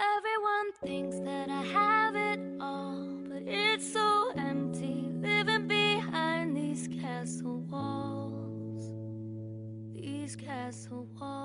Everyone thinks that I have it all, but it's so empty living behind these castle walls. These castle walls.